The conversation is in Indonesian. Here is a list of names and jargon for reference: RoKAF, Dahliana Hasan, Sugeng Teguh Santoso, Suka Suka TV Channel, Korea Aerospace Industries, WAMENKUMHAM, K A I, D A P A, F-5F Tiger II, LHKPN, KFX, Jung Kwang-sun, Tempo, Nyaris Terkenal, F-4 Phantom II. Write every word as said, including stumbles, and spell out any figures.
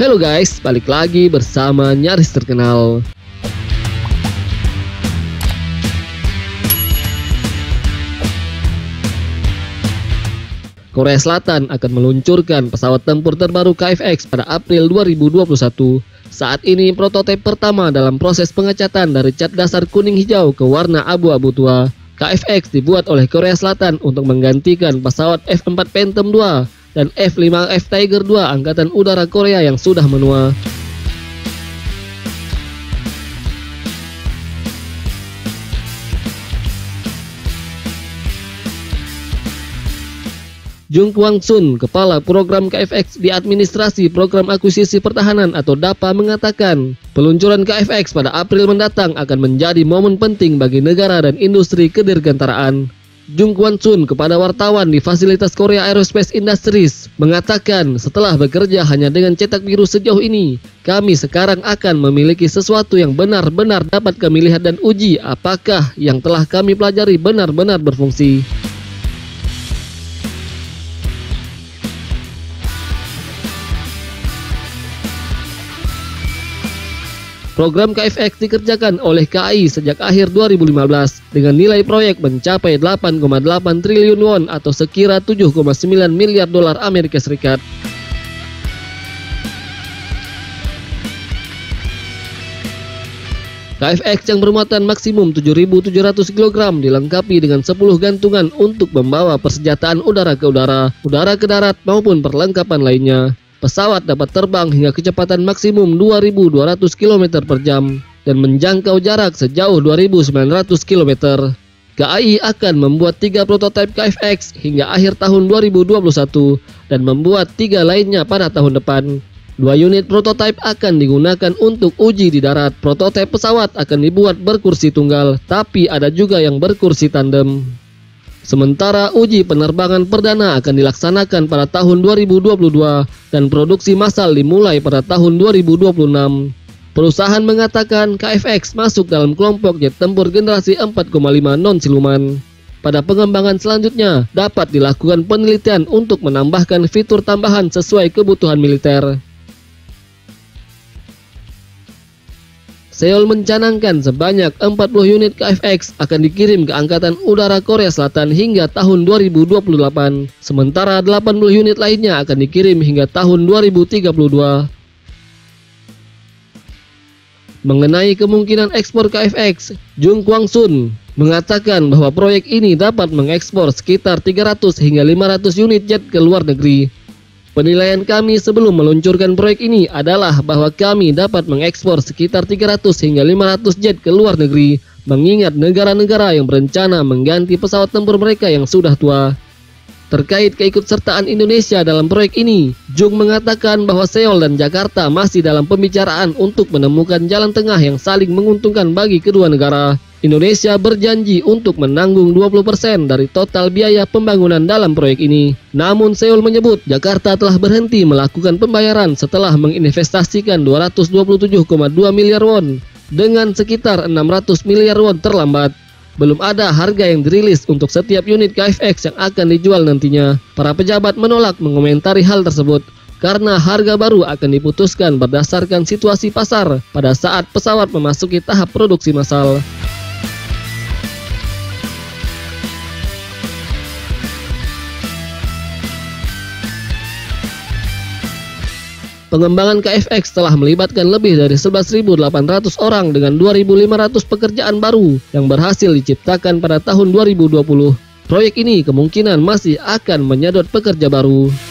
Halo guys, balik lagi bersama Nyaris Terkenal. Korea Selatan akan meluncurkan pesawat tempur terbaru K F X pada April dua ribu dua puluh satu. Saat ini prototipe pertama dalam proses pengecatan dari cat dasar kuning hijau ke warna abu-abu tua. K F X dibuat oleh Korea Selatan untuk menggantikan pesawat F empat Phantom dua dan F lima F Tiger dua Angkatan Udara Korea yang sudah menua. Jung Kwang-sun, Kepala Program K F X di Administrasi Program Akuisisi Pertahanan atau D A P A, mengatakan peluncuran K F X pada April mendatang akan menjadi momen penting bagi negara dan industri kedirgantaraan. Jung Kwang-sun kepada wartawan di fasilitas Korea Aerospace Industries mengatakan, setelah bekerja hanya dengan cetak biru sejauh ini, kami sekarang akan memiliki sesuatu yang benar-benar dapat kami lihat dan uji apakah yang telah kami pelajari benar-benar berfungsi. Program K F X dikerjakan oleh K A I sejak akhir dua ribu lima belas dengan nilai proyek mencapai delapan koma delapan triliun won atau sekira tujuh koma sembilan miliar dolar Amerika Serikat. K F X yang bermuatan maksimum tujuh ribu tujuh ratus kilogram dilengkapi dengan sepuluh gantungan untuk membawa persenjataan udara ke udara, udara ke darat maupun perlengkapan lainnya. Pesawat dapat terbang hingga kecepatan maksimum dua ribu dua ratus kilometer per jam dan menjangkau jarak sejauh dua ribu sembilan ratus kilometer. K A I akan membuat tiga prototipe K F X hingga akhir tahun dua ribu dua puluh satu dan membuat tiga lainnya pada tahun depan. Dua unit prototipe akan digunakan untuk uji di darat. Prototipe pesawat akan dibuat berkursi tunggal, tapi ada juga yang berkursi tandem. Sementara uji penerbangan perdana akan dilaksanakan pada tahun dua ribu dua puluh dua dan produksi massal dimulai pada tahun dua ribu dua puluh enam. Perusahaan mengatakan K F X masuk dalam kelompok jet tempur generasi empat koma lima non-siluman. Pada pengembangan selanjutnya, dapat dilakukan penelitian untuk menambahkan fitur tambahan sesuai kebutuhan militer. Seoul mencanangkan sebanyak empat puluh unit K F X akan dikirim ke Angkatan Udara Korea Selatan hingga tahun dua ribu dua puluh delapan, sementara delapan puluh unit lainnya akan dikirim hingga tahun dua ribu tiga puluh dua. Mengenai kemungkinan ekspor K F X, Jung Kwang-sun mengatakan bahwa proyek ini dapat mengekspor sekitar tiga ratus hingga lima ratus unit jet ke luar negeri. Penilaian kami sebelum meluncurkan proyek ini adalah bahwa kami dapat mengekspor sekitar tiga ratus hingga lima ratus jet ke luar negeri, mengingat negara-negara yang berencana mengganti pesawat tempur mereka yang sudah tua. Terkait keikutsertaan Indonesia dalam proyek ini, Jung mengatakan bahwa Seoul dan Jakarta masih dalam pembicaraan untuk menemukan jalan tengah yang saling menguntungkan bagi kedua negara. Indonesia berjanji untuk menanggung dua puluh persen dari total biaya pembangunan dalam proyek ini. Namun Seoul menyebut Jakarta telah berhenti melakukan pembayaran setelah menginvestasikan dua ratus dua puluh tujuh koma dua miliar won dengan sekitar enam ratus miliar won terlambat. Belum ada harga yang dirilis untuk setiap unit K F X yang akan dijual nantinya. Para pejabat menolak mengomentari hal tersebut karena harga baru akan diputuskan berdasarkan situasi pasar pada saat pesawat memasuki tahap produksi massal. Pengembangan K F X telah melibatkan lebih dari sebelas ribu delapan ratus orang dengan dua ribu lima ratus pekerjaan baru yang berhasil diciptakan pada tahun dua ribu dua puluh. Proyek ini kemungkinan masih akan menyedot pekerja baru.